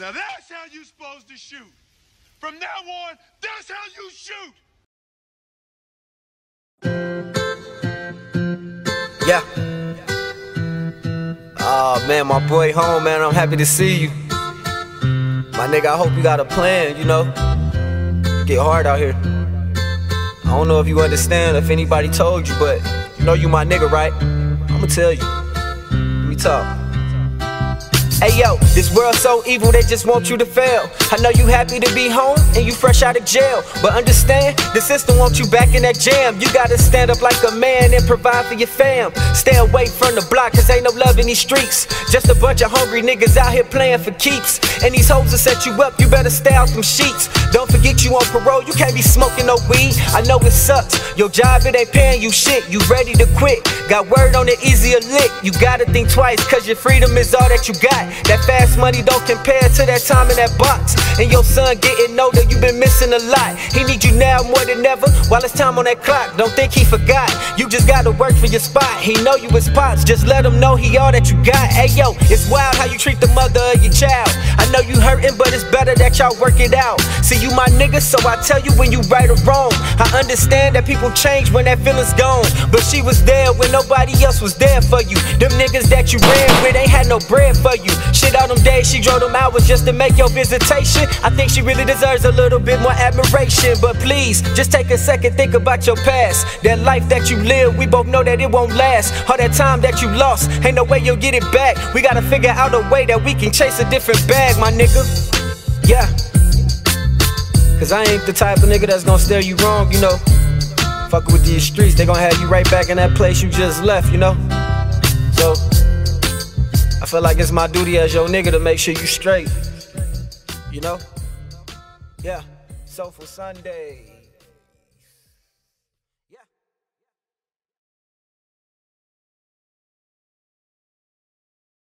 Now that's how you're supposed to shoot. From now on, that's how you shoot. Yeah. Oh man, my boy home, man. I'm happy to see you. My nigga, I hope you got a plan, you know. It get hard out here. I don't know if you understand, if anybody told you, but you know you my nigga, right? I'ma tell you. Let me talk. Hey yo, this world's so evil, they just want you to fail. I know you happy to be home, and you fresh out of jail. But understand, the system wants you back in that jam. You gotta stand up like a man and provide for your fam. Stay away from the block, cause ain't no love in these streets. Just a bunch of hungry niggas out here playing for keeps. And these hoes will set you up, you better stay out them sheets. Don't forget you on parole, you can't be smoking no weed. I know it sucks, your job it ain't paying you shit. You ready to quit, got word on it, easier lick. You gotta think twice, cause your freedom is all that you got. That fast money don't compare to that time in that box. And your son getting older, you been missing a lot. He need you now more than ever, while it's time on that clock. Don't think he forgot, you just gotta work for your spot. He know you his pops, just let him know he all that you got. Hey yo, it's wild how you treat the mother of your child. I know you hurting, but it's better that y'all work it out. See, you my nigga, so I tell you when you right or wrong. I understand that people change when that feeling's gone. But she was there when nobody else was there for you. Them niggas that you ran with ain't had no bread for you. Shit, all them days she drove them hours just to make your visitation. I think she really deserves a little bit more admiration. But please, just take a second, think about your past. That life that you live, we both know that it won't last. All that time that you lost, ain't no way you'll get it back. We gotta figure out a way that we can chase a different bag, my nigga. Yeah. Cause I ain't the type of nigga that's gonna steer you wrong, you know. Fuckin' with these streets, they gonna have you right back in that place you just left, you know. So I feel like it's my duty as your nigga to make sure you straight, you know? Yeah, so for Sunday.